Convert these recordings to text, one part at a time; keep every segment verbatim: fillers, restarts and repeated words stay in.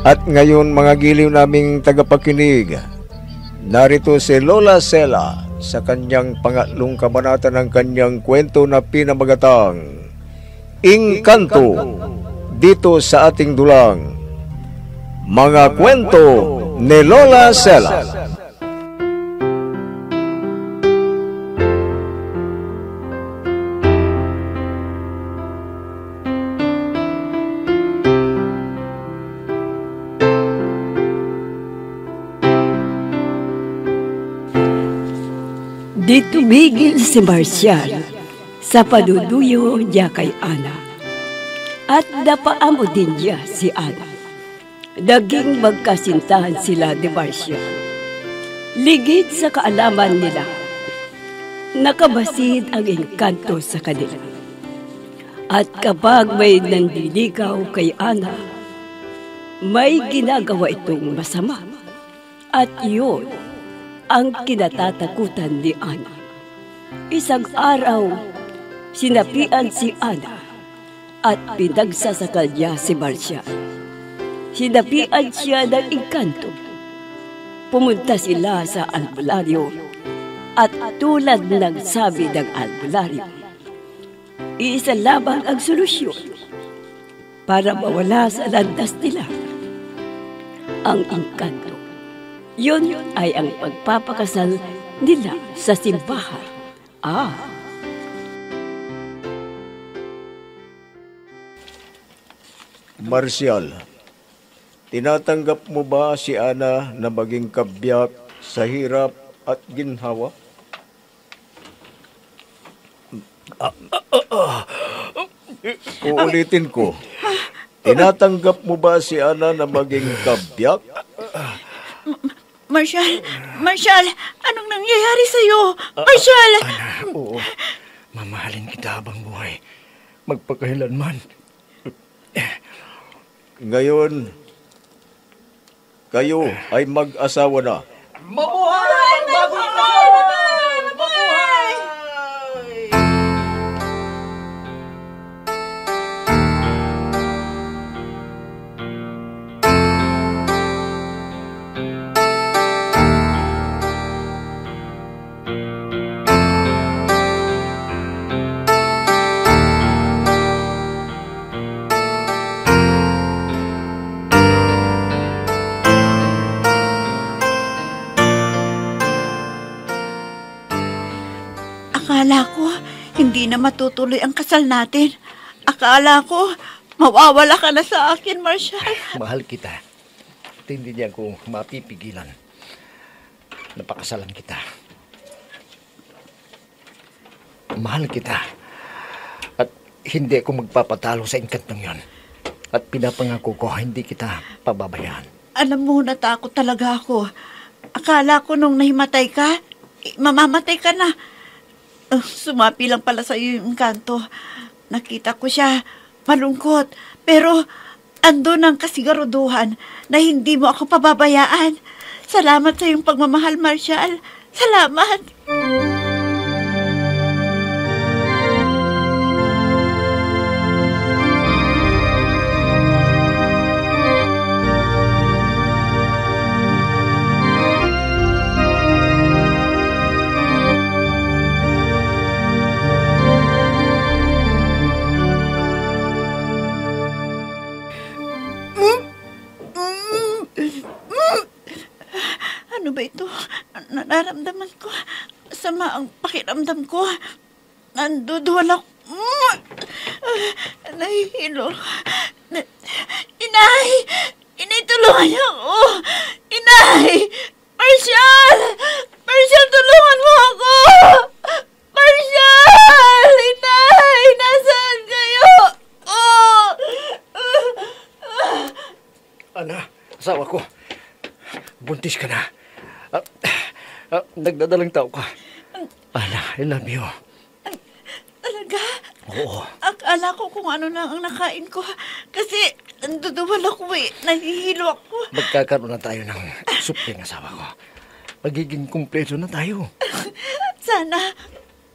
At ngayon mga giliw naming tagapakinig, narito si Lola Sela sa kanyang pangatlong kabanata ng kanyang kwento na pinamagatang Inkanto, dito sa ating dulang Mga Kwento ni Lola Sela. Di tumigil si Marcial sa paduduyo niya kay Ana, at napaamo din niya si Ana. Naging magkasintahan sila ni Marcial. Ligid sa kaalaman nila, nakabasid ang engkanto sa kanila. At kapag may nandiligaw kay Ana, may ginagawa itong masama. At iyon ang kinatatakutan ni Ana. Isang araw, sinapian si Ana at pinagsasakal niya si Marcial. Sinapian siya ng engkanto. Pumunta sila sa Albulario at tulad ng sabi ng Albulario, iisa lamang ang solusyon para mawala sa landas nila ang engkanto. Yun ay ang pagpapakasal nila sa simbahan. Ah! Marcial, tinatanggap mo ba si Ana na maging kabyak sa hirap at ginhawa? Ah, ah, ah, ah. Uulitin ko. Tinatanggap mo ba si Ana na maging kabyak? Marcial, Marcial, anong nangyayari sa'yo? Marcial! Uh, Ana, oo. Mamahalin kita habang buhay. Magpakailanman. Ngayon, kayo ay mag-asawa na. Mabuhay! Mabuhay! Mabuhay! Akala ko, hindi na matutuloy ang kasal natin. Akala ko, mawawala ka na sa akin, Marcial. Mahal kita. At hindi niya ko mapipigilan. Napakasalan kita. Mahal kita. At hindi ako magpapatalo sa engkantong yon. At pinapangako ko, hindi kita pababayaan. Alam mo, natakot talaga ako. Akala ko nung nahimatay ka, mamamatay ka na. Uh, sumapi lang pala sa iyo yung engkanto. Nakita ko siya, malungkot. Pero andun ang kasiguruduhan na hindi mo ako pababayaan. Salamat sa iyong pagmamahal, Marcial. Salamat! Nararamdaman ko, sama ang pakiramdam ko. Nanduduwal ako. Nahihilo. Inay! Inay, tulungan niyo ako! Inay! Marcial! Marcial, tulungan mo ako! Marcial! Inay! Nasaan kayo? Oh! Ana, asawa ko. Buntis ka na. Uh, uh, nagdadalang tao ka. Ana, I love you. Talaga? Oo. Akala ko kung ano na ang nakain ko. Kasi nanduduwal ako eh. Nahihilo ako. Magkakaroon na tayo ng supling, asawa ko. Magiging kumpleto na tayo. Sana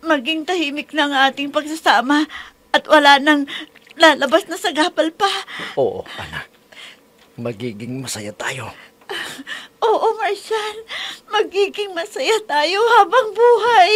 maging tahimik na ang ating pagsasama at wala nang lalabas na sagabal pa. Oo, Ana. Magiging masaya tayo. Uh, oo, Marshal. Magiging masaya tayo habang buhay.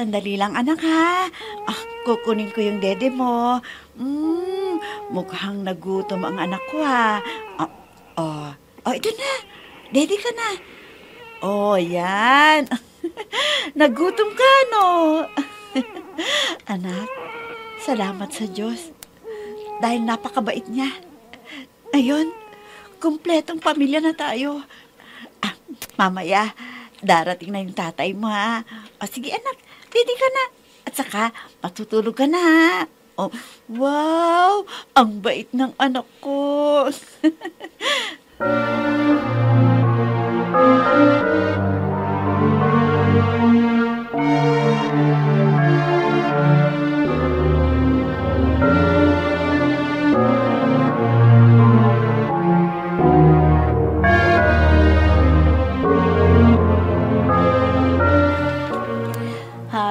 Sandali lang, anak, ha? Ah, kukunin ko yung dede mo. Mm, mukhang nagutom ang anak ko, ha? Oh, oh, oh ito na. Dede ka na. Oh, yan. Nagutom ka, no? Anak, salamat sa Diyos. Dahil napakabait niya. Ayun, kumpletong pamilya na tayo. Ah, mamaya, darating na yung tatay mo, ha? O, sige, anak. Dede ka na. At saka, matutulog ka na. Oh, wow! Ang bait ng anak ko.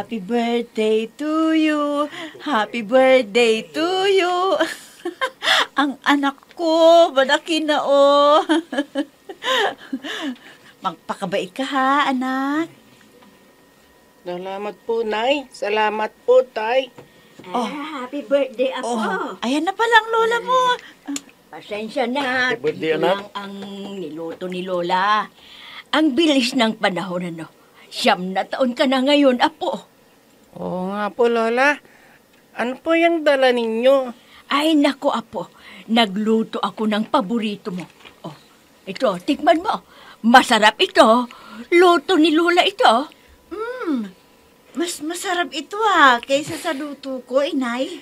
Happy birthday to you. Happy birthday to you. Ang anak ko, badakin na, oh. Magpakabait ka, ha, anak? Salamat po, Nay. Salamat po, Tay. Oh, ah, happy birthday ako. Oh, ayan na palang lola mo. Pasensya na. Happy birthday, anak. Ang niluto ni Lola. Ang bilis ng panahon, ano. Siyam na taon ka na ngayon, apo. Oo nga po, Lola. Ano po yung dala ninyo? Ay, nako, apo. Nagluto ako ng paborito mo. Oh, ito, tikman mo. Masarap ito. Luto ni Lola ito. Mm, mas masarap ito, ha, kaysa sa luto ko, inay.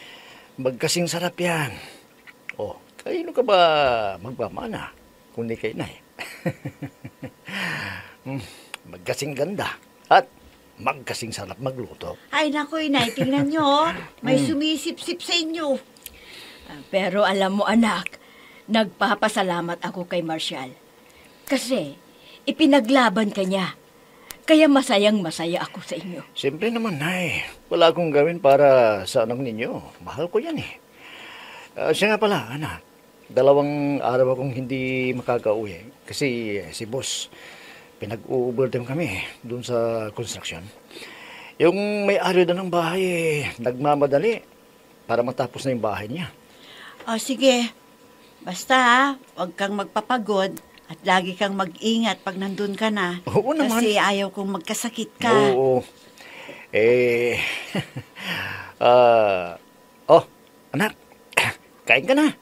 Magkasing sarap yan. Oh, kaino ka ba magpamana? Kundi kay inay. Magkasing ganda. At magkasing sarap magluto. Ay, naku, inay, tingnan nyo. May sumisip-sip sa inyo. Uh, pero alam mo, anak, nagpapasalamat ako kay Marshal. Kasi, ipinaglaban ka niya. Kaya masayang-masaya ako sa inyo. Siyempre naman, Nay. Wala akong gawin para sa anak ninyo. Mahal ko yan, eh. Uh, siya nga pala, anak. Dalawang araw akong hindi makakauwi. Kasi eh, si Boss, pinag-u-overtime kami doon sa construction. Yung may-ari na ng bahay, nagmamadali para matapos na yung bahay niya. O, sige. Basta, ha, huwag kang magpapagod at lagi kang mag-ingat pag nandun ka na. Oo naman. Kasi ayaw kong magkasakit ka. Oo. oo. Eh, uh, oh, anak, kain ka na.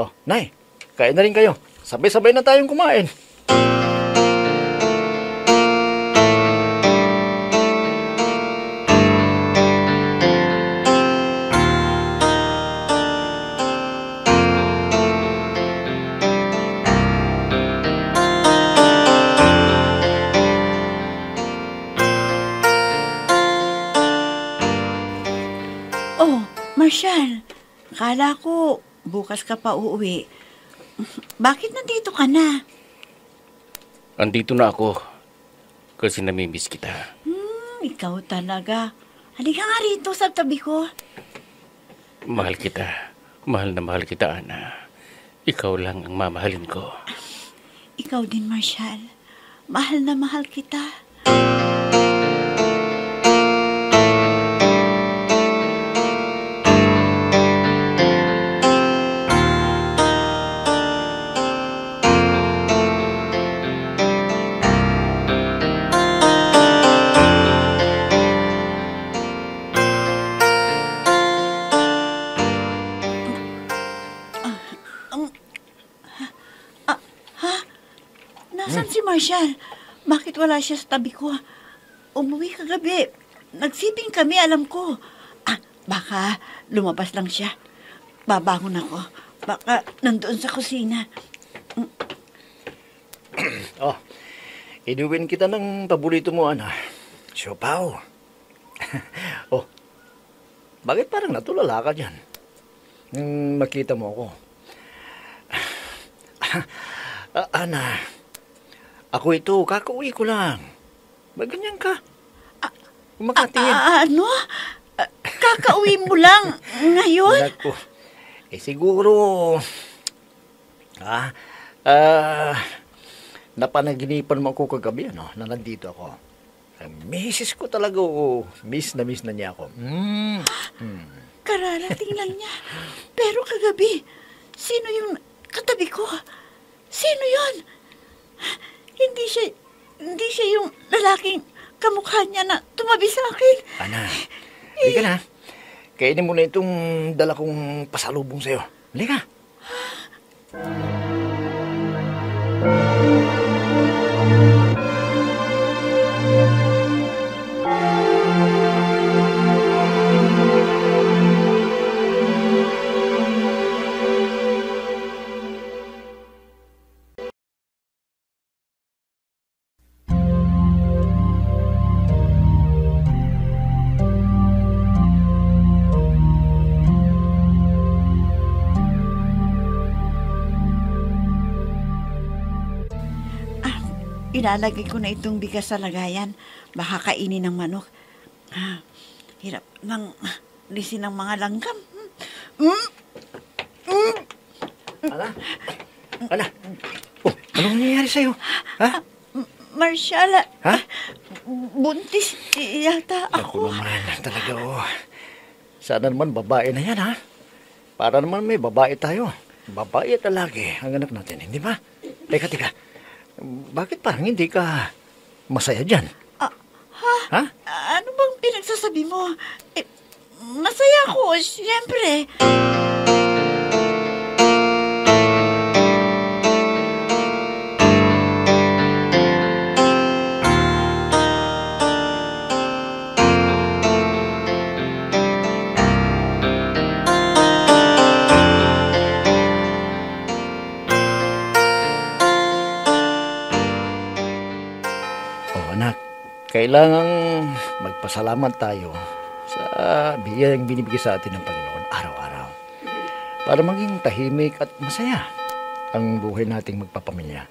Oh, Nay, kain na rin kayo. Sabay-sabay na tayong kumain. Marshal, akala ko bukas ka pa uuwi. Bakit nandito ka na? Andito na ako kasi namimiss kita. Hmm, ikaw talaga. Halika nga rito sa tabi ko. Mahal kita. Mahal na mahal kita, Ana. Ikaw lang ang mamahalin ko. Ikaw din, Marshal. Mahal na mahal kita. Marshal, bakit wala siya sa tabi ko? Umuwi kagabi. Nagsiping kami, alam ko. Ah, baka lumabas lang siya. Babangon ako. Baka nandoon sa kusina. Oh, inuwin kita ng paborito mo, Ana. Siopaw. Oh, bakit parang natulala ka dyan? Nang makita mo ako. Ana, ako ito, kakauwi ko lang. Maganyan ka. Kumakatingin. Ano? Kakauwi mo lang ngayon? Naku. Eh, siguro, ah, ah, napanaginipan mo ako kagabi, ano, na nandito ako. Misis ko talaga, oh, miss na miss na niya ako. Mm. Mm. Kararating lang niya. Pero kagabi, sino yung katabi ko? Sino yon? Hindi siya, hindi siya yung lalaking kamukha niya na tumabi sa akin. Ana, hindi ka na. Kainin mo na itong dala kong pasalubong sa'yo. Halika! Ilalagay ko na itong bigas sa lagayan. Baka kainin ng manok. Ah, hirap nang lisin ng mga langgam. Mm. Mm. Ala? Ala? Oh, anong nangyayari sa'yo? Ha? Marciala. Ha? Buntis yata ako. Naku naman, talaga oh. Sana naman babae na yan, ha? Para naman may babae tayo. Babae at lalaki ang anak natin, hindi ba? Teka, teka. Bakit parang hindi ka masaya dyan? Uh, ha? ha? Uh, ano bang pinagsasabi mo? Eh, masaya ako, siyempre. Kailangang magpasalamat tayo sa biyayang binibigay sa atin ng Panginoon araw-araw para maging tahimik at masaya ang buhay nating magpapamilya.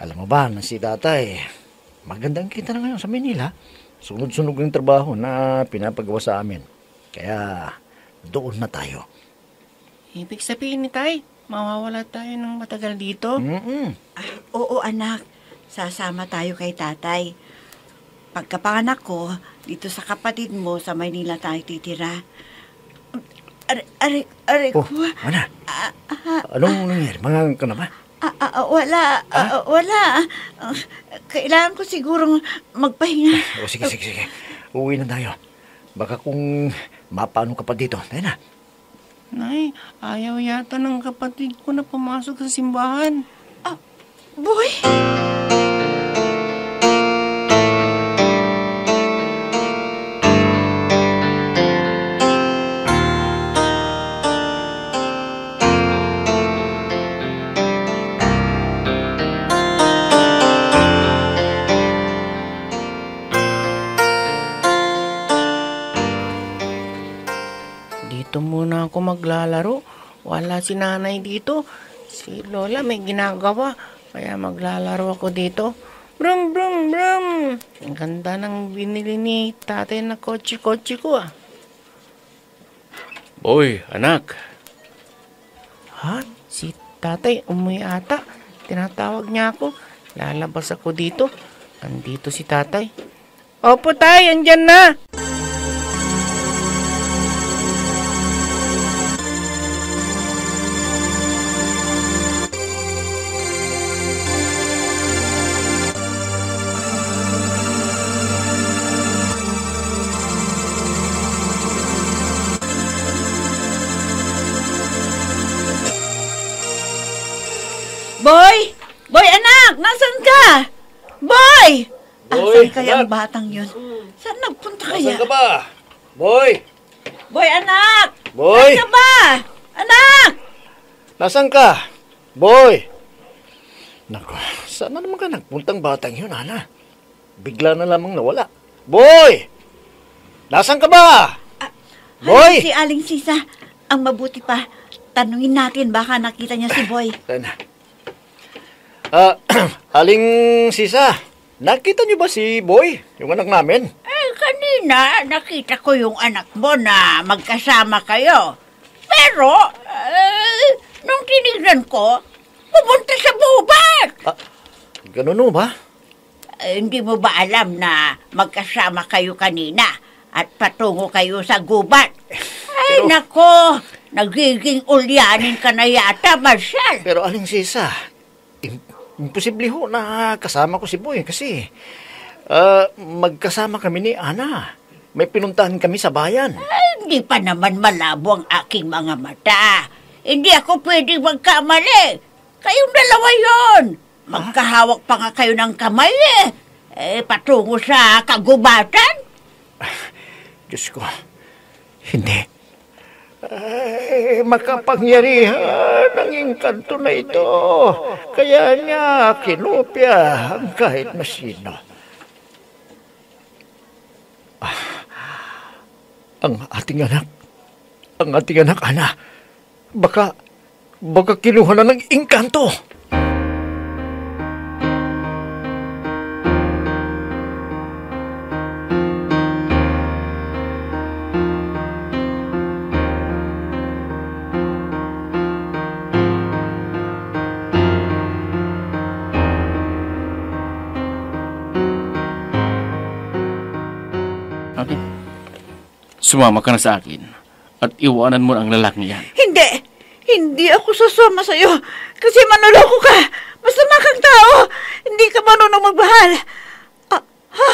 Alam mo ba na si tatay, magandang kita na ngayon sa Manila. Sunog-sunog ng trabaho na pinapagawa sa amin. Kaya doon na tayo. Ibig sabihin ni tay, mawawala tayo ng matagal dito? Mm-mm. Ah, oo anak, sasama tayo kay tatay. Pagkapanganak ko, dito sa kapatid mo, sa Maynila tayo titira. Are, are, are ko. Oh, Ana, ah, ah, anong ah, nangyari? Mangangang ka na ba? Ah, ah, wala, ah? Ah, wala. Kailangan ko sigurong magpahinga. O oh, sige, sige, sige. Uuwi na tayo. Baka kung mapano ka pa dito. Tayo na. Nay, ayaw yata ng kapatid ko na pumasok sa simbahan. Ah, boy! Maglalaro. Wala si nanay dito. Si Lola may ginagawa. Kaya maglalaro ako dito. Brum, brum, brum. Ang ganda ng binili ni tatay na kotse-kotse ko ah. Boy, anak. Ha? Si tatay umuwi ata. Tinatawag niya ako. Lalabas ako dito. Andito si tatay. Opo tay, andyan na. Boy! Boy, anak! Nasaan ka? Boy! Boy, asan kaya ang batang yun? Saan nagpunta kaya? Nasaan ka ba? Boy! Boy, anak! Boy! Nasaan ka ba? Anak! Nasaan ka? Boy! Naku, saan na naman ka nagpuntang batang yun, Ana? Bigla na lamang nawala. Boy! Nasaan ka ba? Uh, Boy! Si Aling Sisa, ang mabuti pa, tanungin natin baka nakita niya si Boy. Ah, uh, Aling Sisa, nakita niyo ba si Boy, yung anak namin? Eh, kanina nakita ko yung anak mo na magkasama kayo. Pero, uh, nung tinignan ko, pumunta sa bubat. Ah, ganun ba? Eh, hindi mo ba alam na magkasama kayo kanina at patungo kayo sa gubat? Ay, pero, nako, nagiging ulyanin ka na yata, Marshal. Pero Aling Sisa, imposible ho na kasama ko si Boy kasi uh, magkasama kami ni Ana. May pinuntahan kami sa bayan. Ay, hindi pa naman malabo ang aking mga mata. Hindi ako pwede magkamali. Kayong dalawa yun. Magkahawak pa nga kayo ng kamay eh. Eh, patungo sa kagubatan. Diyos ko, hindi. Ay, makapangyarihan ang Inkanto na ito. Kaya niya kinopya ang kahit na sino. Ah, ang ating anak, ang ating anak, Ana, baka, baka kinuha na ng Inkanto. Sumama ka na sa akin at iwanan mo ang lalaking yan. Hindi! Hindi ako sasama sa'yo kasi manuloko ka! Masama kang tao! Hindi ka marunong magbahal! Ah, ha?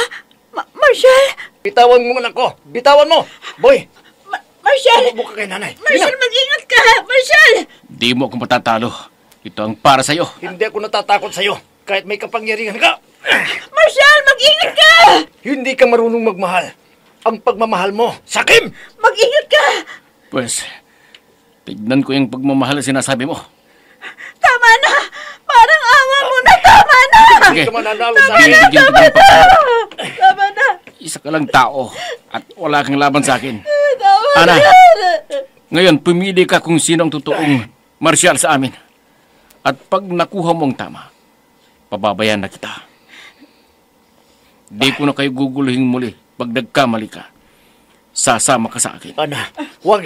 Ma- Marshal? Bitawan mo anak ko! Bitawan mo! Boy! Ma- Marshal! Buka kay nanay! Marshal, mag-ingat ka! Marshal! Di mo akong matatalo. Ito ang para sa'yo. Hindi ako natatakot sa'yo kahit may kapangyarihan ka! Marshal, mag-ingat ka! Hindi ka marunong magmahal. Ang pagmamahal mo, sakim! Mag-ingat ka! Pues, tignan ko yung pagmamahal na sinasabi mo. Tama na! Parang awa mo na! Tama na! Okay. Tama na! Tama na! Tama na! Tama na! Isa ka lang tao at wala kang laban sa akin. Tama na! Ana, ngayon pumili ka kung sino ang totoong martial sa amin. At pag nakuha mo ang tama, pababayan na kita. Di ko na kayo guguluhin muli. Pag nagkamali ka, sasama ka sa akin. Ana, huwag.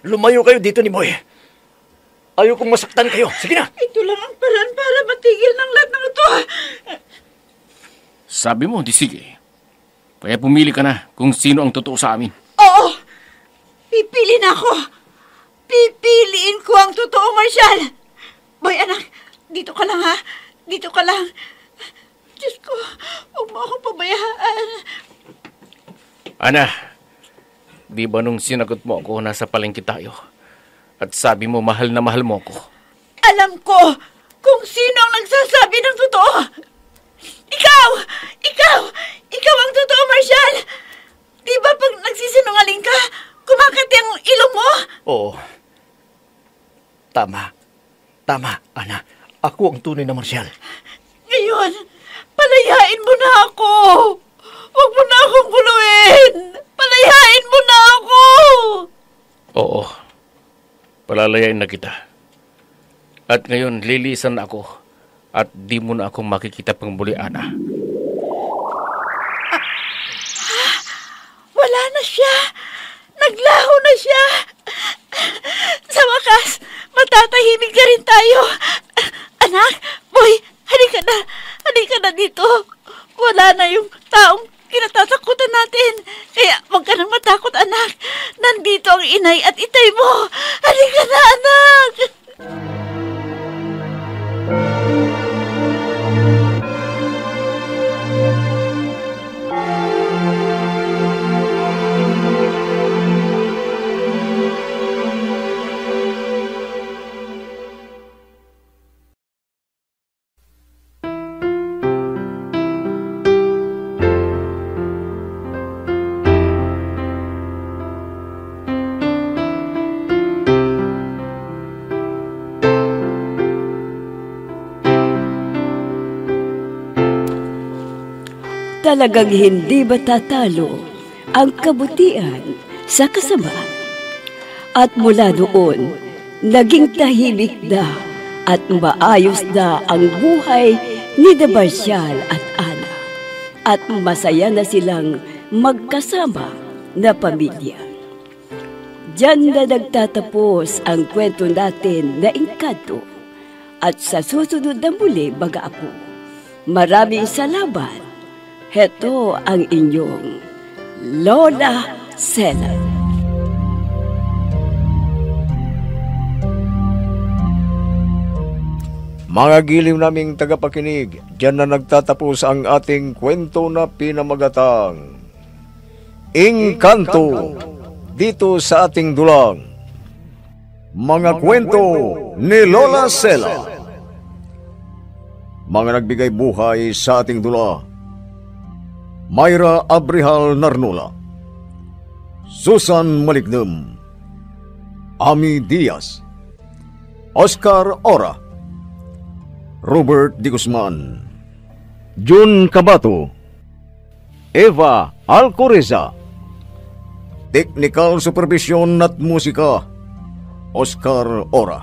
Lumayo kayo dito ni Boy. Ayokong masaktan kayo. Sige na. Ito lang ang paraan para matigil ng lahat ng ito. Sabi mo, di sige. Kaya pumili ka na kung sino ang totoo sa amin. Oo. Pipili na ako. Pipiliin ko ang totoo, Marshal. Boy, anak, dito ka lang ha. Dito ka lang. Diyos ko, huwag mo akong pabayaan. Ana, di ba nung sinagot mo ako, nasa palengke tayo? At sabi mo, mahal na mahal mo ako. Alam ko kung sino ang nagsasabi ng totoo. Ikaw! Ikaw! Ikaw ang totoo, Marshal! Di ba pag nagsisinungaling ka, kumakati ang ilong mo? Oo. Tama. Tama, Ana. Ako ang tunay na Marshal. Ngayon, palayain mo na ako! Huwag mo na akong kuluin! Palayain mo na ako! Oo. Palalayain na kita. At ngayon, lilisan ako at di mo na akong makikita pang muli, Ana. Ah, ah, wala na siya! Naglaho na siya! Sa wakas, matatahimik na rin tayo. Anak, Boy, halika na. Halika na dito. Wala na yung taong kinatatakutan natin. Kaya huwag ka nang matakot, anak. Nandito ang inay at itay mo. Halika na, anak! Talagang hindi batatalo ang kabutihan sa kasamaan. At mula noon, naging tahimik na at maayos na ang buhay ni De Marcial at Ana. At masaya na silang magkasama na pamilya. Diyan na nagtatapos ang kwento natin na Inkanto. At sa susunod na muli, mga apo, maraming salamat. Heto ang inyong Lola Sela. Mga giliw naming tagapakinig, diyan na nagtatapos ang ating kwento na pinamagatang Inkanto, dito sa ating dulang. Mga kwento ni Lola Sela. Mga nagbigay buhay sa ating dula: Mayra Abrijal Narnola, Susan Malignum, Ami Diaz, Oscar Ora, Robert D. Guzman, Jun Cabato, Eva Alcoreza. Technical Supervision at Musika, Oscar Ora.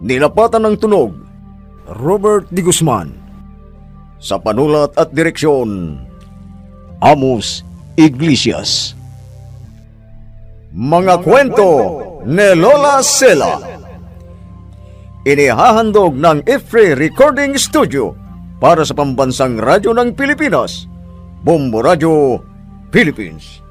Nilapatan ng tunog, Robert D. Guzman. Sa panulat at direksyon, Amos Iglesias. Mga kwento ni Lola Sela. Inihahandog ng Ifri Recording Studio para sa Pambansang Radyo ng Pilipinas, Bombo Radio, Philippines.